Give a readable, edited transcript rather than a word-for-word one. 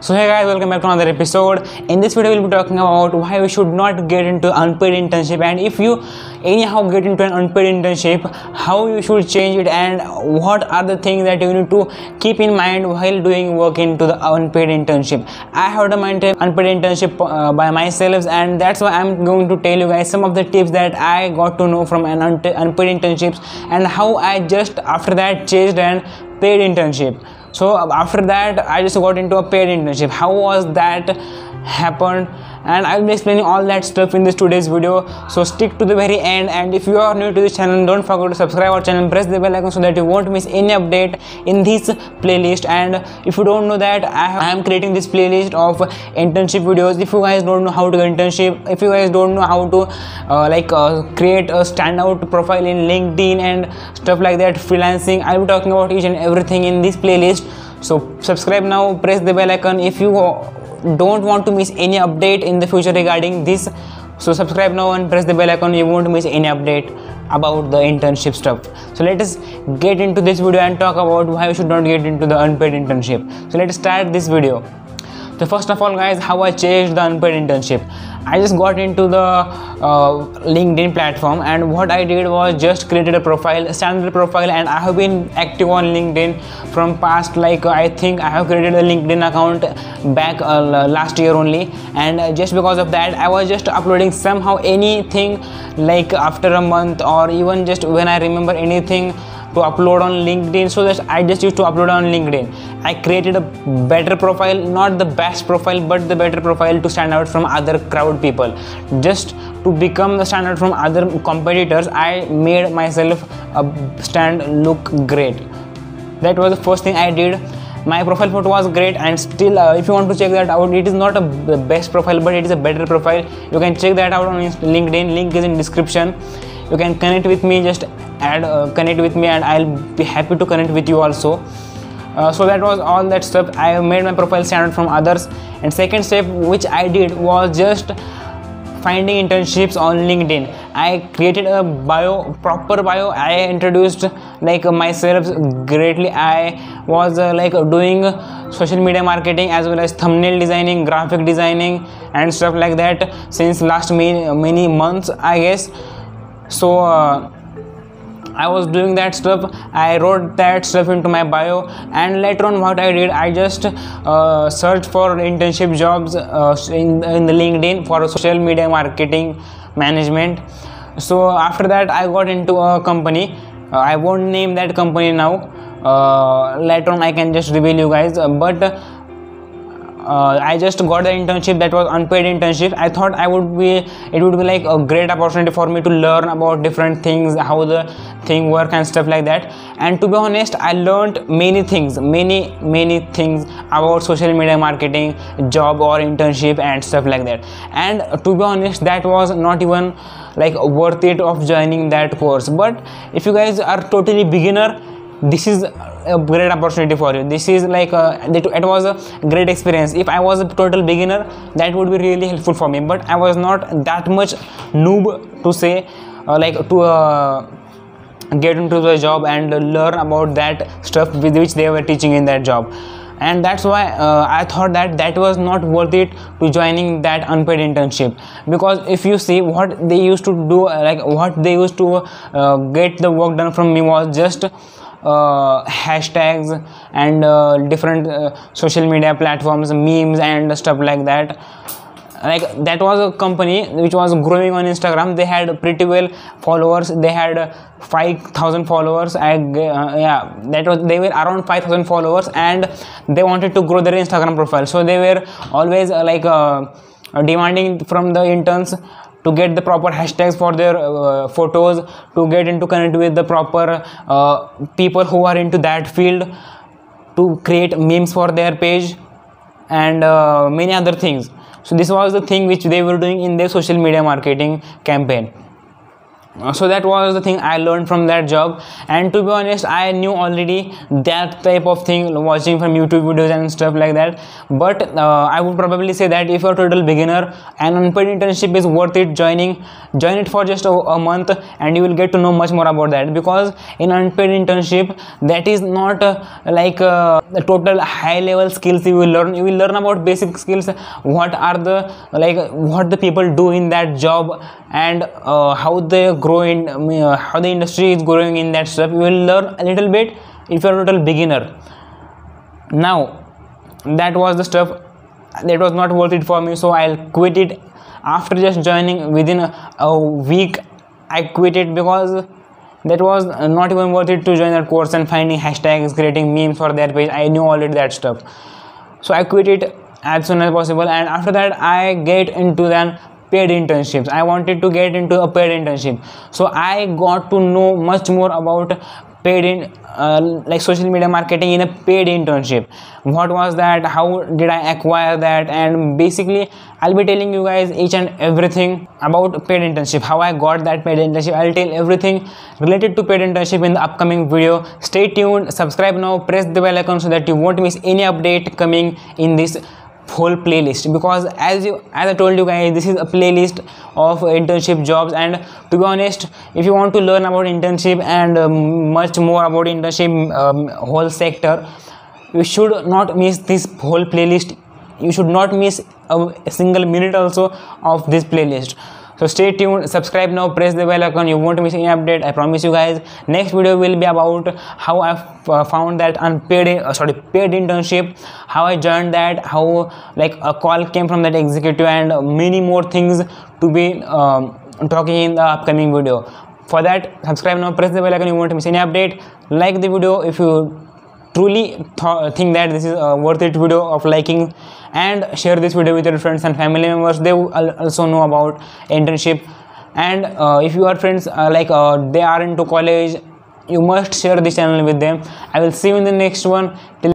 So hey guys, welcome back to another episode. In this video, we'll be talking about why we should not get into unpaid internship, and if you anyhow get into an unpaid internship, how you should change it, and what are the things that you need to keep in mind while doing work into the unpaid internship. I have done my unpaid internship by myself, and that's why I'm going to tell you guys some of the tips that I got to know from an unpaid internships and how I just after that changed and paid internship. So after that I just got into a paid internship. How was that happened, and I'll be explaining all that stuff in this today's video, so stick to the very end. And if you are new to this channel, don't forget to subscribe our channel, press the bell icon so that you won't miss any update in this playlist. And if you don't know that, I am creating this playlist of internship videos. If you guys don't know how to get internship, if you guys don't know how to create a standout profile in LinkedIn and stuff like that, freelancing, I'll be talking about each and everything in this playlist. So subscribe now, press the bell icon if you don't want to miss any update in the future regarding this. So subscribe now and press the bell icon, you won't miss any update about the internship stuff. So let us get into this video and talk about why you should not get into the unpaid internship. So let us start this video. So first of all guys, how I changed the unpaid internship. I just got into the LinkedIn platform, and what I did was just created a profile, a standard profile, and I have been active on LinkedIn from past, like I think I have created a LinkedIn account back last year only, and just because of that I was just uploading somehow anything, like after a month or even just when I remember anything to upload on LinkedIn. So that I just used to upload on LinkedIn. I created a better profile, not the best profile but the better profile, to stand out from other crowd people. Just to become the standard from other competitors, I made myself a stand look great. That was the first thing I did. My profile photo was great, and still if you want to check that out, it is not the best profile but it is a better profile. You can check that out on LinkedIn, link is in description. You can connect with me, just add connect with me, and I'll be happy to connect with you also. So that was all that stuff. I made my profile standard from others. And second step which I did was just finding internships on LinkedIn. I created a bio, proper bio. I introduced like myself greatly. I was like doing social media marketing as well as thumbnail designing, graphic designing and stuff like that since last many months I guess. So I was doing that stuff. I wrote that stuff into my bio, and later on what I did, I just searched for internship jobs in the LinkedIn for social media marketing management. So after that I got into a company. I won't name that company now. Later on I can just reveal you guys, but I just got the internship. That was unpaid internship. I thought it would be like a great opportunity for me to learn about different things, how the thing work and stuff like that. And to be honest, I learned many things about social media marketing, job or internship and stuff like that. And to be honest, that was not even like worth it of joining that course. But if you guys are totally beginner, this is a great opportunity for you. This is like it was a great experience. If I was a total beginner, that would be really helpful for me, but I was not that much noob to say get into the job and learn about that stuff with which they were teaching in that job. And that's why I thought that was not worth it to joining that unpaid internship, because if you see what they used to do, like what they used to get the work done from me was just hashtags and different social media platforms, memes and stuff like that. Like that was a company which was growing on Instagram. They had pretty well followers. They had 5,000 followers. They were around 5,000 followers, and they wanted to grow their Instagram profile. So they were always demanding from the interns to get the proper hashtags for their photos, to get into connect with the proper people who are into that field, to create memes for their page and many other things. So this was the thing which they were doing in their social media marketing campaign. So that was the thing I learned from that job. And to be honest, I knew already that type of thing watching from YouTube videos and stuff like that, but I would probably say that if you're a total beginner, an unpaid internship is worth it joining. Join it for just a month and you will get to know much more about that, because in unpaid internship, that is not like the total high level skills you will learn. You will learn about basic skills, what are the what the people do in that job, and how they grow in, how the industry is growing in that stuff. You will learn a little bit if you are a total beginner. Now that was the stuff that was not worth it for me, so I'll quit it after just joining. Within a week I quit it, because that was not even worth it to join that course and finding hashtags, creating memes for their page. I knew already that stuff, so I quit it as soon as possible. And after that I get into that paid internships. I wanted to get into a paid internship, so I got to know much more about paid in like social media marketing in a paid internship. What was that, how did I acquire that, and basically I'll be telling you guys each and everything about paid internship, how I got that paid internship. I'll tell everything related to paid internship in the upcoming video. Stay tuned, subscribe now, press the bell icon so that you won't miss any update coming in this whole playlist, because as I told you guys, this is a playlist of internship jobs. And to be honest, if you want to learn about internship and much more about internship whole sector, you should not miss this whole playlist. You should not miss a single minute also of this playlist. So stay tuned, subscribe now, press the bell icon, you won't miss any update, I promise you guys. Next video will be about how I found that paid internship, how I joined that, how like a call came from that executive, and many more things to be talking in the upcoming video. For that, subscribe now, press the bell icon, you won't miss any update. Like the video if you truly think that this is a worth it video of liking, and share this video with your friends and family members. They also know about internship, and if your friends they are into college, you must share this channel with them. I will see you in the next one. Till